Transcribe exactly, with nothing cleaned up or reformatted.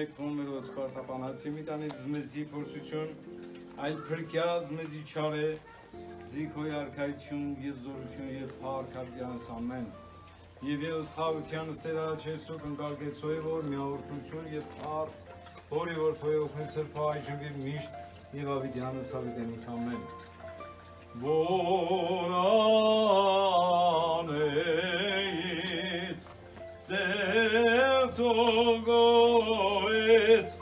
մեկ տոներով սպարտապանացի մի տանից զմեզի փորձություն, այլ փրկյա զմեզի չարը, զիքոյ արքայություն, եւ զորություն եւ փառքարյանս ամեն։ Եվ ես խաղությանս էր աչեսուկ ընկալկեցոյ որ միավորություն եւ փառք, որի որ փոյոխեն սրբա այժմ եւ միշտ եւ ավիդյանս ավիդենից ամեն։ Voranets stets ogets.